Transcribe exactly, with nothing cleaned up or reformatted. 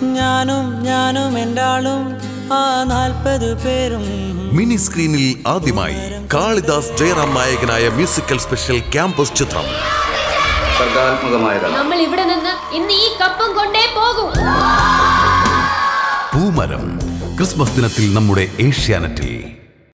Mini screen il Adimai, Kalidas Jayaram Nayakanaya musical special campus chitram. Poomaram, Christmas dinathil nammude Asianet.